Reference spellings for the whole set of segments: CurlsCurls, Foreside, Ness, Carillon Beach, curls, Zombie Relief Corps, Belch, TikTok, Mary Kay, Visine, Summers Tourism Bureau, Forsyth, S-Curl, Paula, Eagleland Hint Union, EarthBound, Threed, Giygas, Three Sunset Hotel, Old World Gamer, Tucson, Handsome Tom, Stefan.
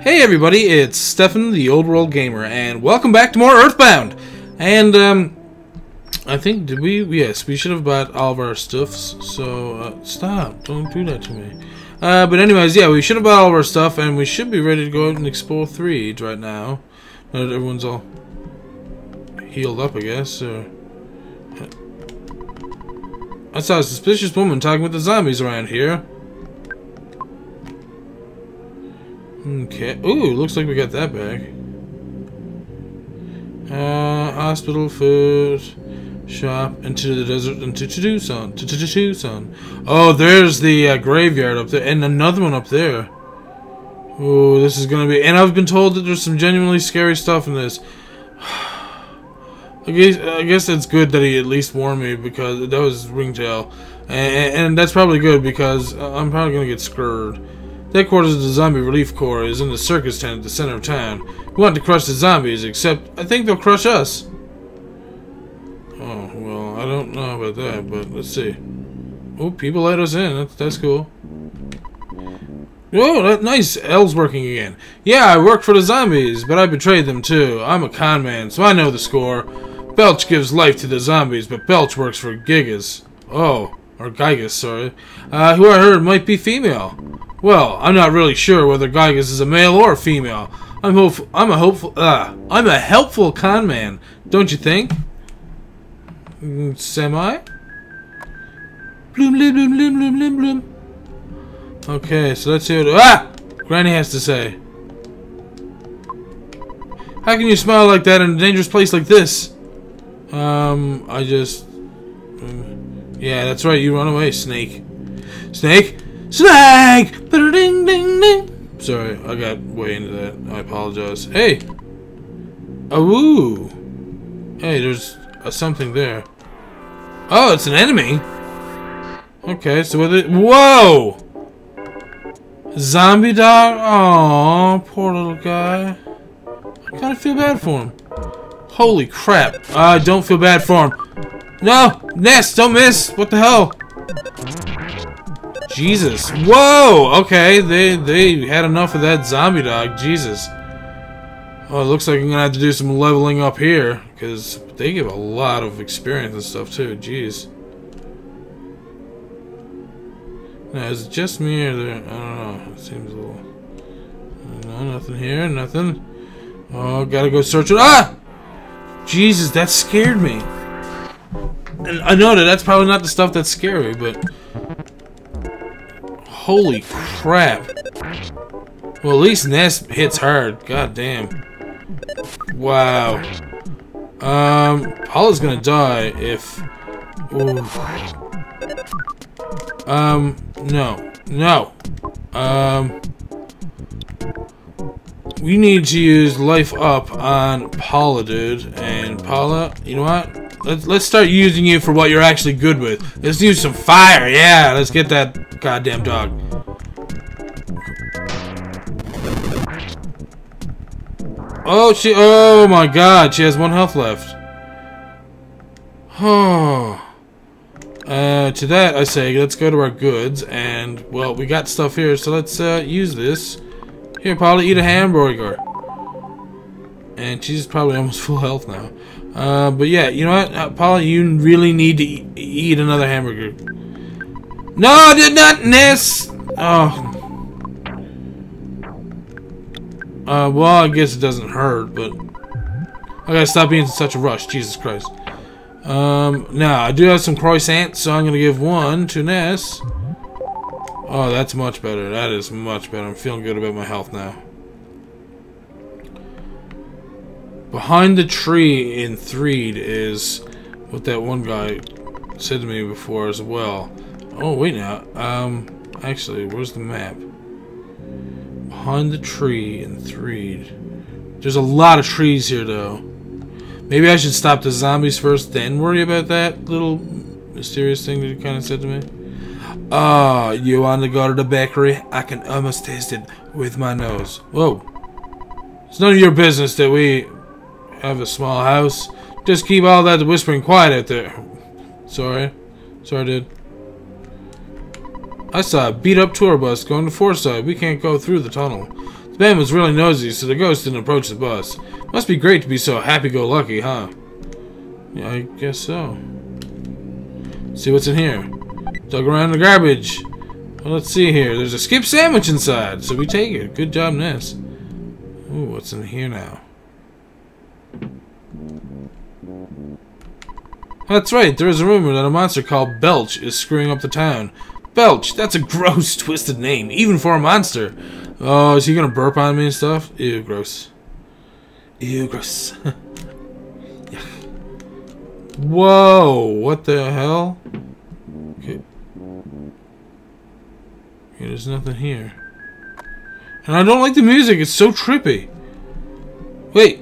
Hey everybody, it's Stefan, the Old World Gamer, and welcome back to more EarthBound! And, I think, did we, yes, we should have bought all of our stuffs, so, stop, don't do that to me. But anyways, yeah, we should have bought all of our stuff, and we should be ready to go out and explore Threed right now. Now that everyone's all healed up, I guess, or... I saw a suspicious woman talking with the zombies around here. Okay. Ooh, looks like we got that back. Hospital, food, shop, into the desert, into Tucson, to Tucson. Oh, there's the graveyard up there, and another one up there. Ooh, this is gonna be. And I've been told that there's some genuinely scary stuff in this. I guess it's good that he at least warned me, because that was Ringtail, and that's probably good because I'm probably gonna get scurred. The headquarters of the Zombie Relief Corps is in the circus tent at the center of town. We want to crush the zombies, except I think they'll crush us. Oh, well, I don't know about that, but let's see. Oh, people let us in. That's cool. Whoa, that nice. L's working again. Yeah, I work for the zombies, but I betrayed them too. I'm a con man, so I know the score. Belch gives life to the zombies, but Belch works for Giygas. Oh, or Giygas, sorry. Who I heard might be female. Well, I'm not really sure whether Giygas is a male or a female. I'm a helpful con man, don't you think? Semi? Bloom, bloom, bloom, bloom, bloom, bloom, bloom. Okay, so let's see what Granny has to say. How can you smile like that in a dangerous place like this? Yeah, that's right, you run away, snake. Snake? Snag! Ding, ding, ding. Sorry, I got way into that. I apologize. Hey! Awoo! Hey, there's something there. Oh, it's an enemy! Okay, so with it. Whoa! Zombie dog? Aw, poor little guy. I kinda feel bad for him. Holy crap. I don't feel bad for him. No! Ness, don't miss! What the hell? Jesus. Whoa! Okay, they had enough of that zombie dog. Jesus. Oh, it looks like I'm gonna have to do some leveling up here, because they give a lot of experience and stuff too. Jeez. Now, is it just me or there? I don't know. It seems a little... No, nothing here. Nothing. Oh, gotta go search it. Ah! Jesus, that scared me. And I know that that's probably not the stuff that's scary, but... Holy crap. Well, at least Ness hits hard. God damn. Wow. Paula's gonna die if... Ooh. No. No. We need to use life up on Paula, dude. And Paula, you know what? Let's start using you for what you're actually good with. Let's use some fire. Yeah, let's get that... Goddamn dog. Oh, she. Oh my god, she has one health left. Oh. To that, I say, let's go to our goods. And, well, we got stuff here, so let's use this. Here, Paula, eat a hamburger. And she's probably almost full health now. But yeah, you know what? Paula, you really need to eat another hamburger. No, I did not, Ness! Oh. Well, I guess it doesn't hurt, but... I gotta stop being in such a rush, Jesus Christ. Now, I do have some croissants, so I'm gonna give one to Ness. Oh, that's much better. That is much better. I'm feeling good about my health now. Behind the tree in Threed is what that one guy said to me before as well. Oh, wait now. Actually, where's the map? Behind the tree in Threed. There's a lot of trees here, though. Maybe I should stop the zombies first, then worry about that little mysterious thing that you kind of said to me. Ah, you want to go to the bakery? I can almost taste it with my nose. Whoa. It's none of your business that we have a small house. Just keep all that whispering quiet out there. Sorry. Sorry, dude. I saw a beat-up tour bus going to Forsyth. We can't go through the tunnel. The band was really nosy, so the ghost didn't approach the bus. Must be great to be so happy-go-lucky, huh? Yeah, I guess so. See what's in here. Dug around the garbage. Well, let's see here. There's a skip sandwich inside, so we take it. Good job, Ness. Ooh, what's in here now? That's right. There is a rumor that a monster called Belch is screwing up the town. Belch, that's a gross, twisted name, even for a monster. Oh, is he gonna burp on me and stuff? Ew, gross. Ew, gross. Yeah. Whoa, what the hell? Okay. Okay, there's nothing here. And I don't like the music, it's so trippy. Wait.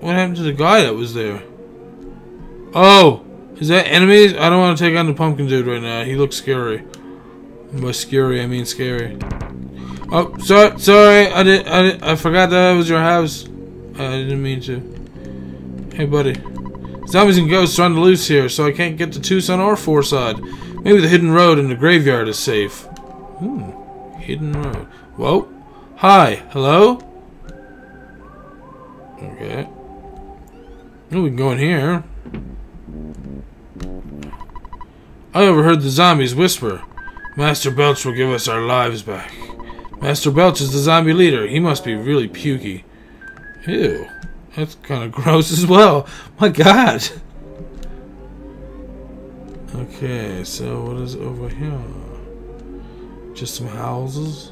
What happened to the guy that was there? Oh! Is that enemies? I don't want to take on the pumpkin dude right now. He looks scary. By scary, I mean scary. Oh, sorry. I forgot that was your house. I didn't mean to. Hey, buddy. Zombies and ghosts are on the loose here, so I can't get to Tucson or Foreside. Maybe the hidden road in the graveyard is safe. Ooh, hidden road. Whoa. Hi. Hello? Okay. Oh, we can go in here. I overheard the zombies whisper, Master Belch will give us our lives back. Master Belch is the zombie leader. He must be really pukey. Ew. That's kind of gross as well. My god. Okay, so what is over here? Just some houses?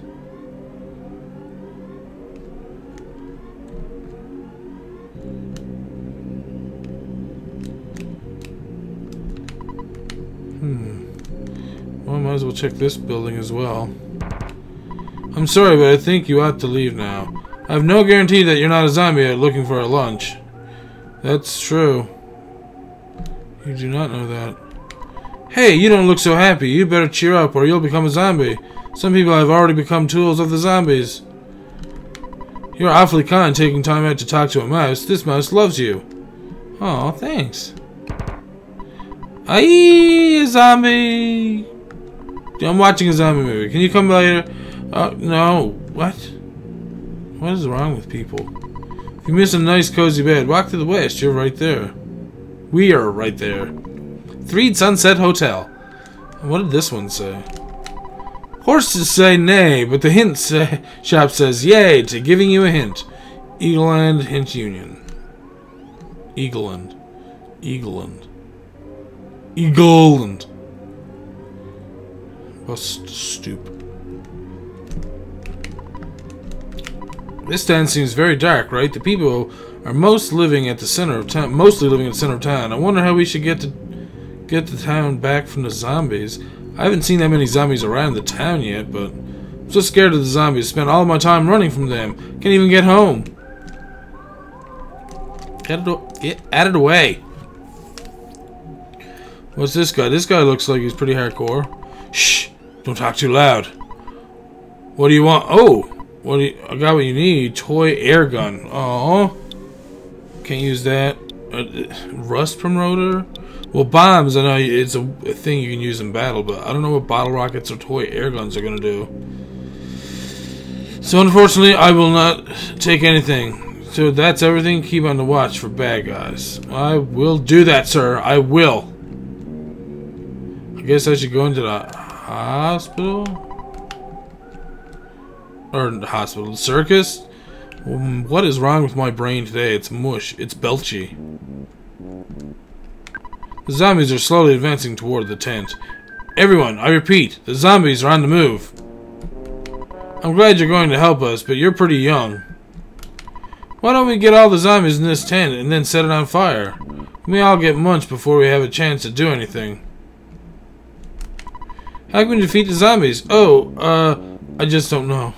Well, I might as well check this building as well. I'm sorry, but I think you ought to leave now. I have no guarantee that you're not a zombie out looking for a lunch. That's true. You do not know that. Hey, you don't look so happy. You better cheer up or you'll become a zombie. Some people have already become tools of the zombies. You're awfully kind taking time out to talk to a mouse. This mouse loves you. Aw, thanks. Aye, a zombie! I'm watching a zombie movie. Can you come later? No. What? What is wrong with people? If you miss a nice cozy bed, walk to the west. You're right there. We are right there. Three Sunset Hotel. What did this one say? Horses say nay, but the hint shop says yay to giving you a hint. Eagleland Hint Union. Eagleland. Eagleland. Eagleland. Bus stoop. This town seems very dark, right? The people are mostly living at the center of town. I wonder how we should get the town back from the zombies. I haven't seen that many zombies around the town yet, but I'm so scared of the zombies. Spent all my time running from them. Can't even get home. Get out of the way. What's this guy? This guy looks like he's pretty hardcore. Shh! Don't talk too loud. What do you want? Oh! I got what you need. Toy air gun. Oh, can't use that. Rust promoter? Well, bombs, I know it's a thing you can use in battle, but I don't know what bottle rockets or toy air guns are gonna do. So unfortunately, I will not take anything. So that's everything. Keep on the watch for bad guys. I will do that, sir. I will. I guess I should go into the hospital? Or the hospital. The circus? What is wrong with my brain today? It's mush. It's belchy. The zombies are slowly advancing toward the tent. Everyone, I repeat, the zombies are on the move. I'm glad you're going to help us, but you're pretty young. Why don't we get all the zombies in this tent and then set it on fire? We all get munched before we have a chance to do anything. How can we defeat the zombies? Oh, I just don't know.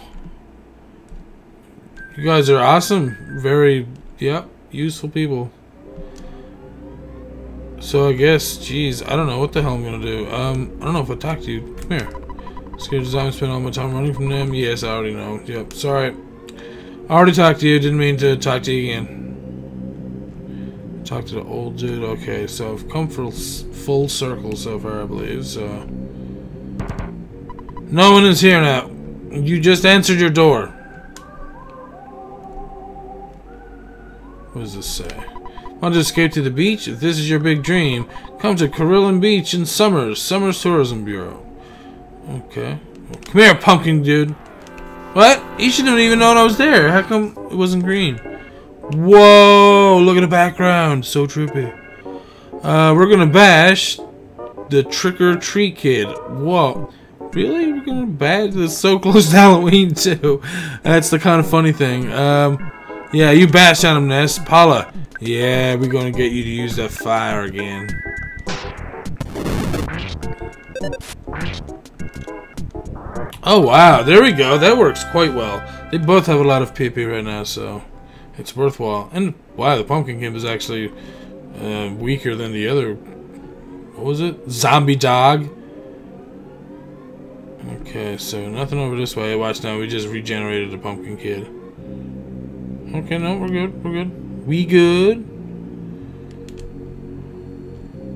You guys are awesome. Very, yep, useful people. So I guess, geez, I don't know what the hell I'm gonna do. I don't know if I talk to you. Come here. Scared as I spend all my time running from them. Yes, I already know. Yep, sorry. I already talked to you. Didn't mean to talk to you again. Talk to the old dude. Okay, so I've come for full circle so far, I believe. So no one is here now. You just answered your door. What does this say? Want to escape to the beach? If this is your big dream, come to Carillon Beach in Summers, Summers Tourism Bureau. Okay. Come here, pumpkin dude. What? You shouldn't have even known I was there. How come it wasn't green? Whoa, look at the background. So trippy. We're going to bash the trick-or-treat kid. Whoa. Really? We're going to bash? That's so close to Halloween, too. That's the kind of funny thing. Yeah, you bashed on him, Ness. Paula. Yeah, we're gonna get you to use that fire again. Oh wow, there we go. That works quite well. They both have a lot of PP right now, so it's worthwhile. And wow, the pumpkin kid is actually weaker than the other. What was it? Zombie dog. Okay, so nothing over this way. Watch now. We just regenerated the pumpkin kid. Okay, no, we're good. We're good. We good.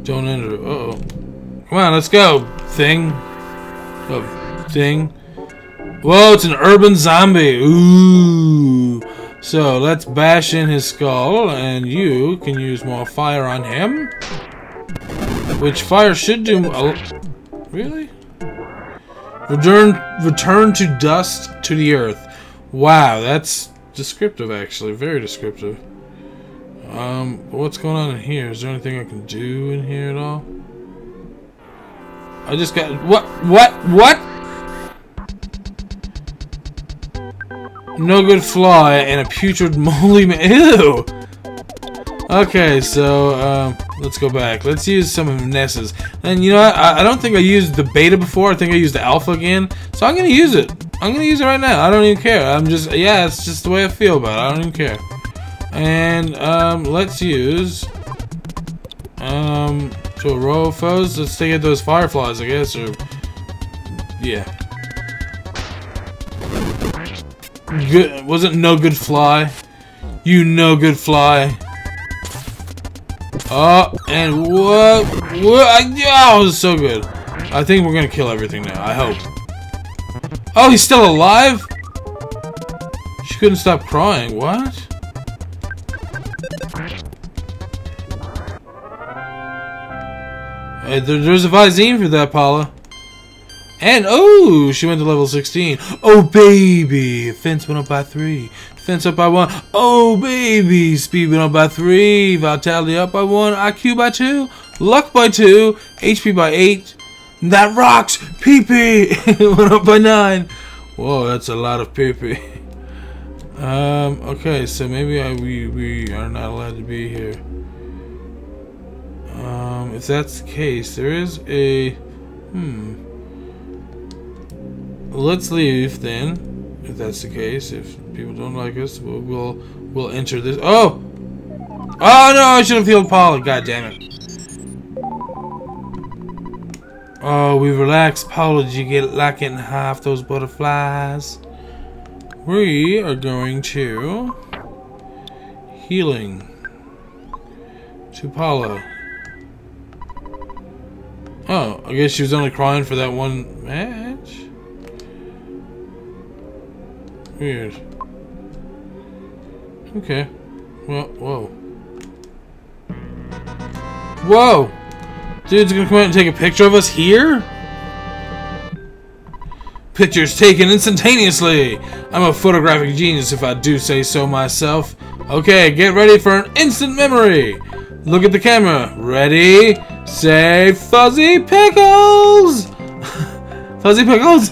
Don't enter. Uh-oh. Come on, let's go, thing. Oh, thing. Whoa, it's an urban zombie. Ooh. So, let's bash in his skull, and you can use more fire on him. Which fire should do... Oh, really? Return to dust to the earth. Wow, that's... descriptive, actually, very descriptive. What's going on in here? Is there anything I can do in here at all? I just got what? No good fly and a putrid moly. Ew. Okay, so let's go back. Let's use some of Ness's. And you know what? I don't think I used the beta before. I think I used the alpha again. So I'm gonna use it. I'm gonna use it right now. I don't even care. I'm just, yeah, it's just the way I feel about it. I don't even care. And let's use to a row of foes. Let's take out those fireflies, I guess, or yeah. Good, wasn't no good fly. You no good fly. Oh, and what? Oh, it was so good. I think we're gonna kill everything now. I hope. Oh, he's still alive? She couldn't stop crying. What? There's a Visine for that, Paula. And, oh, she went to level 16. Oh, baby. Fence went up by 3. Fence up by 1. Oh, baby. Speed went up by 3. Vitality up by 1. IQ by 2. Luck by 2. HP by 8. That rocks! PP! Went up by 9. Whoa, that's a lot of PP. Okay, so maybe we are not allowed to be here. If that's the case, there is a... Let's leave then. If that's the case, if people don't like us, we'll enter this... Oh! Oh no, I should have healed Paula, god damn it. Oh, we relaxed, Paula. Did you get like in half those butterflies? We are going to healing to Paula. Oh, I guess she was only crying for that one match. Weird. Okay. Well, whoa. Whoa! Dude's gonna come out and take a picture of us here? Pictures taken instantaneously! I'm a photographic genius if I do say so myself. Okay, get ready for an instant memory! Look at the camera. Ready? Say Fuzzy Pickles! Fuzzy Pickles?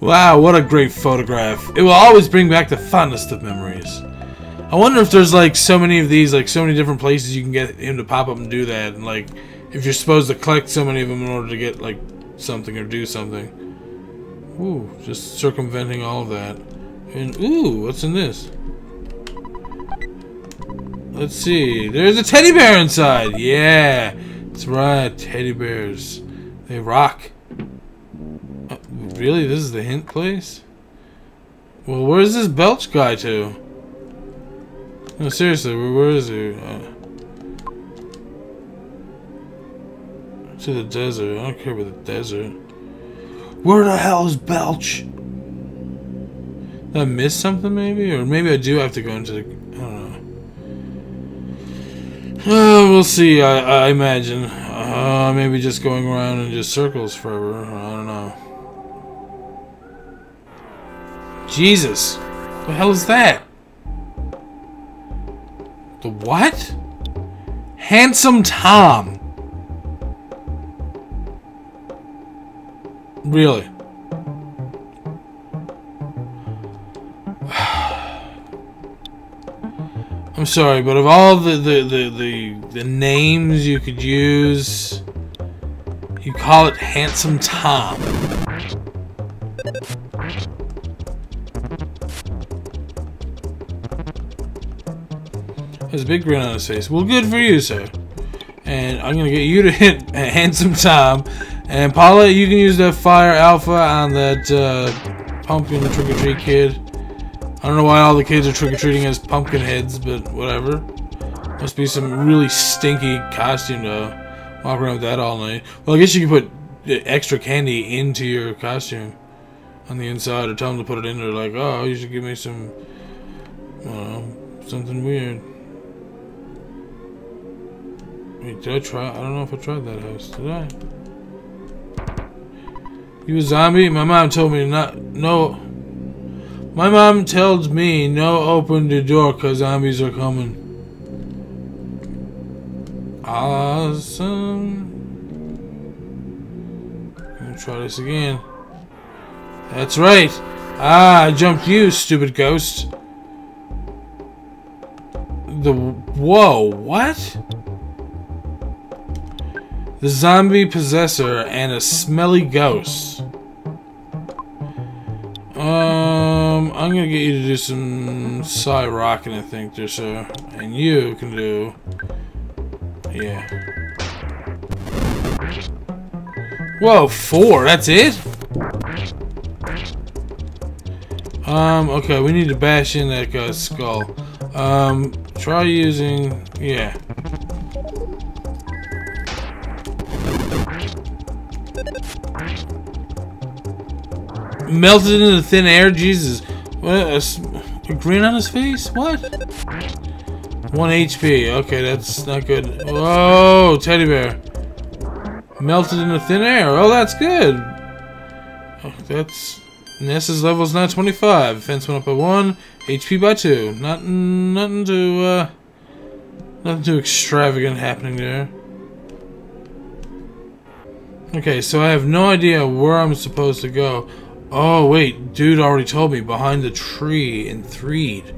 Wow, what a great photograph. It will always bring back the fondest of memories. I wonder if there's like so many of these, like so many different places you can get him to pop up and do that, and like if you're supposed to collect so many of them in order to get like something or do something. Ooh, just circumventing all of that. And ooh, what's in this? Let's see. There's a teddy bear inside. Yeah. That's right. Teddy bears. They rock. Really? This is the hint place? Well, where's this Belch guy to? No, seriously. Where is he? To the desert. I don't care about the desert. Where the hell is Belch? Did I miss something maybe? Or maybe I do have to go into the... I don't know. We'll see, I imagine. Maybe just going around in just circles forever. I don't know. Jesus! What the hell is that? The what? Handsome Tom! Really? I'm sorry, but of all the names you could use, you call it Handsome Tom. There's a big grin on his face. Well, good for you, sir. And I'm gonna get you to hit Handsome Tom. And Paula, you can use that fire alpha on that pumpkin trick-or-treat kid. I don't know why all the kids are trick-or-treating as pumpkin heads, but whatever. Must be some really stinky costume to walk around with that all night. Well, I guess you can put extra candy into your costume on the inside, or tell them to put it in there like, oh, you should give me some, I don't know, something weird. Wait, did I try? I don't know if I tried that house. Did I? You a zombie? My mom told me not. No. My mom tells me no open the door cause zombies are coming. Awesome. I'm gonna try this again. That's right. Ah, I jumped you, stupid ghost. Whoa, what? The zombie possessor and a smelly ghost. I'm gonna get you to do some side rocking, I think, there, sir. And you can do... yeah. Whoa, 4, that's it? Okay, we need to bash in that guy's skull. Try using... yeah. Melted into thin air? Jesus. What? A grin on his face? What? 1 HP. Okay, that's not good. Whoa, teddy bear. Melted into thin air. Oh, that's good. Oh, that's... Ness's level's now 25. Defense went up by 1. HP by 2. Nothing too, nothing too extravagant happening there. Okay, so I have no idea where I'm supposed to go. Oh wait, dude already told me behind the tree in Threed.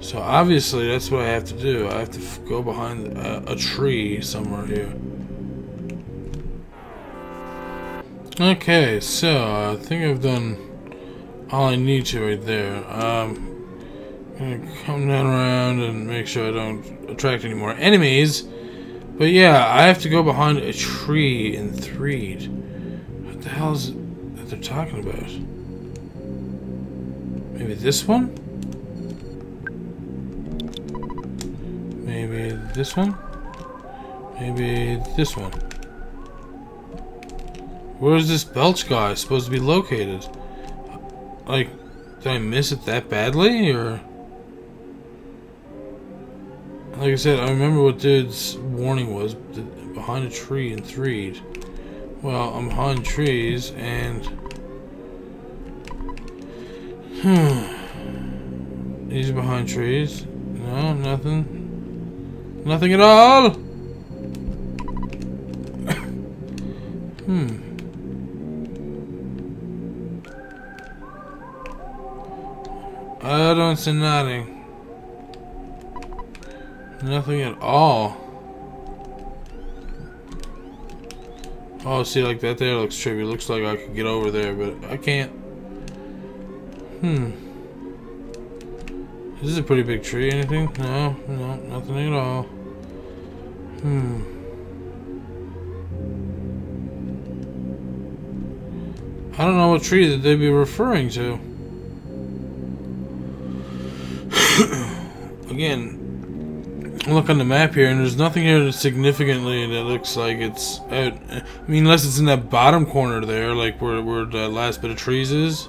So obviously that's what I have to do. I have to go behind a tree somewhere here. Okay, so I think I've done all I need to right there. I'm gonna come down around and make sure I don't attract any more enemies. But yeah, I have to go behind a tree in Threed. What the hell is it they're talking about? Maybe this one? Maybe this one? Maybe this one. Where is this Belch guy supposed to be located? Like, did I miss it that badly, or? Like I said, I remember what dude's warning was, behind a tree in Threed. Well, I'm behind trees, and... he's behind trees. No, nothing. Nothing at all! I don't see nothing. Nothing at all. Oh, see, like that there looks trippy. Looks like I could get over there, but I can't. This is a pretty big tree. Anything? No, no, nothing at all. I don't know what tree that they'd be referring to. Again, look on the map here, and there's nothing here that's significantly that looks like it's out. I mean, unless it's in that bottom corner there, like where the last bit of trees is.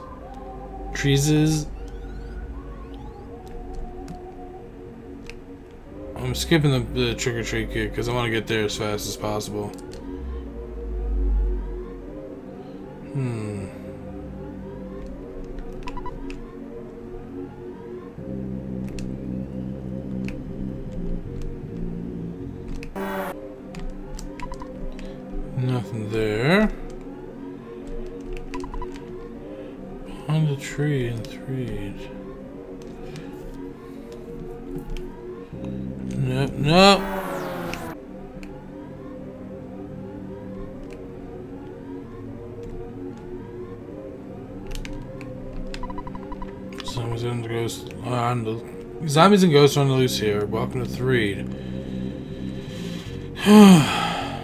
I'm skipping the trick-or-treat kick because I want to get there as fast as possible. Nothing there. On the tree and Threed. No, no. Zombies and ghosts on the loose here. Welcome to Threed. I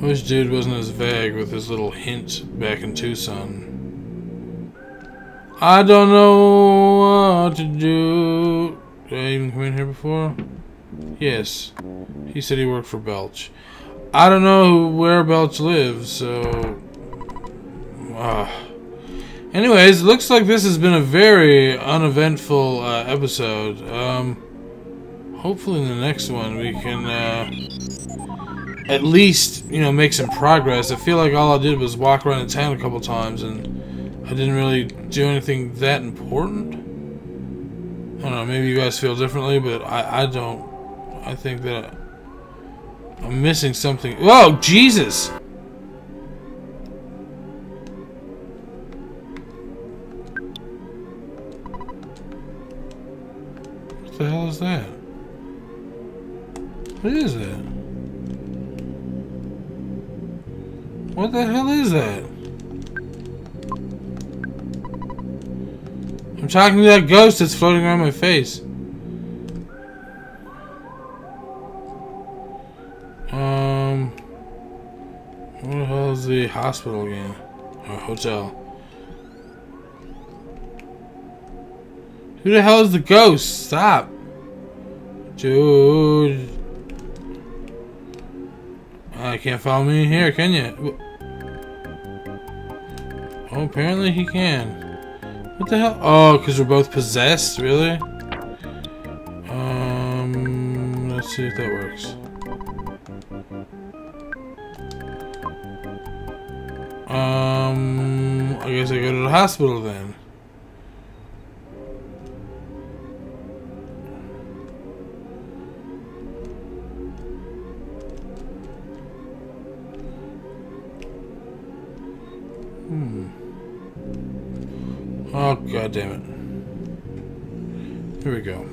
wish dude wasn't as vague with his little hint back in Tucson. I don't know what to do. Did I even come in here before? Yes. He said he worked for Belch. I don't know where Belch lives, so... Anyways, looks like this has been a very uneventful episode. Hopefully in the next one we can at least, you know, make some progress. I feel like all I did was walk around the town a couple times and I didn't really do anything that important. I don't know, maybe you guys feel differently, but I don't. I think that I'm missing something. Whoa, Jesus! What the hell is that? What is that? What the hell is that? I'm talking to that ghost that's floating around my face. What the hell is the hospital again? Or hotel? Who the hell is the ghost? Stop. Dude. I can't follow me in here, can you? Oh, apparently he can. What the hell? Oh, because we're both possessed? Really? Let's see if that works. I guess I go to the hospital then. Oh, god damn it. Here we go.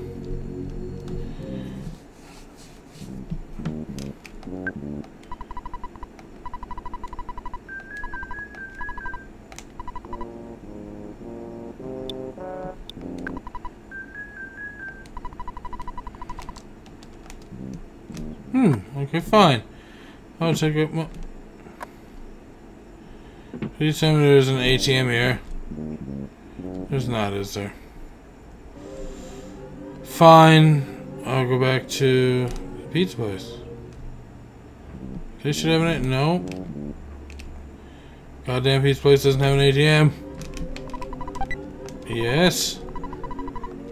Okay, fine. I'll check out my... Please tell me there's an ATM here. There's not, is there? Fine. I'll go back to the pizza place. They should have an ATM. No. Goddamn pizza place doesn't have an ATM. Yes.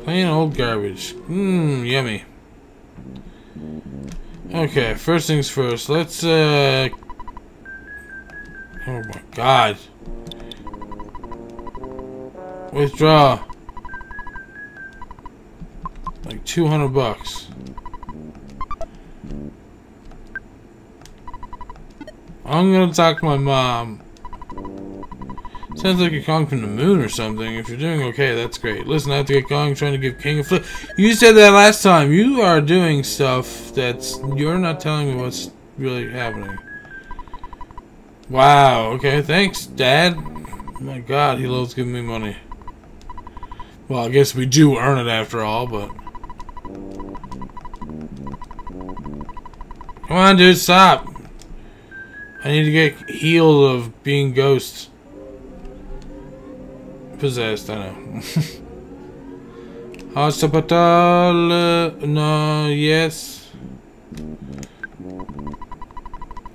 Plain old garbage. Yummy. Okay, first things first. Let's, oh my god. Withdraw like 200 bucks. I'm gonna talk to my mom. Sounds like you're Kong from the moon or something. If you're doing okay, that's great. Listen, I have to get Kong trying to give King a flip. You said that last time. You are doing stuff that's... You're not telling me what's really happening. Wow. Okay, thanks, Dad. My god, he loves giving me money. Well, I guess we do earn it after all, but... Come on, dude, stop! I need to get healed of being ghosts. Possessed, I know. Hospital... no, yes.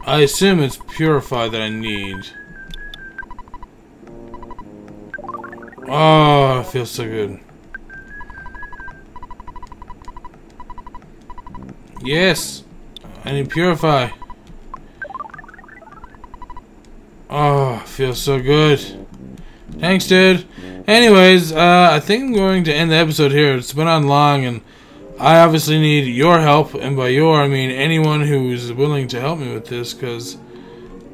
I assume it's purified that I need. Oh, it feels so good. Yes! I need purify. Oh, feels so good. Thanks, dude. Anyways, I think I'm going to end the episode here. It's been on long, and I obviously need your help. And by your, I mean anyone who is willing to help me with this, because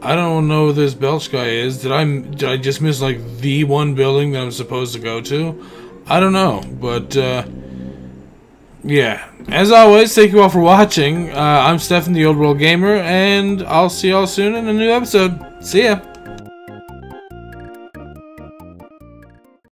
I don't know who this Belch guy is. Did I just miss, like, the one building that I'm supposed to go to? I don't know, but, yeah. As always, thank you all for watching. I'm Stefan, the Old World Gamer, and I'll see y'all soon in a new episode. See ya!